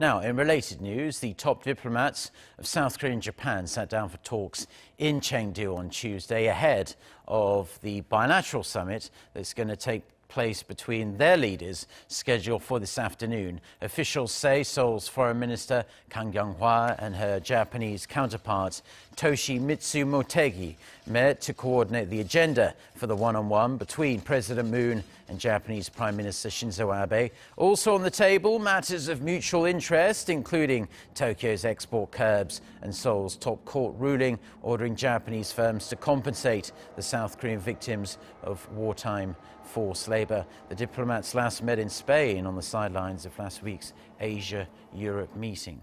Now, in related news, the top diplomats of South Korea and Japan sat down for talks in Chengdu on Tuesday ahead of the bilateral summit that's going to take place between their leaders, scheduled for this afternoon. Officials say Seoul's Foreign Minister Kang Kyung-wha and her Japanese counterpart Toshimitsu Motegi met to coordinate the agenda for the one-on-one between President Moon and Japanese Prime Minister Shinzo Abe. Also on the table, matters of mutual interest, including Tokyo's export curbs and Seoul's top court ruling ordering Japanese firms to compensate the South Korean victims of wartime forced labor. The diplomats last met in Spain on the sidelines of last week's Asia-Europe meeting.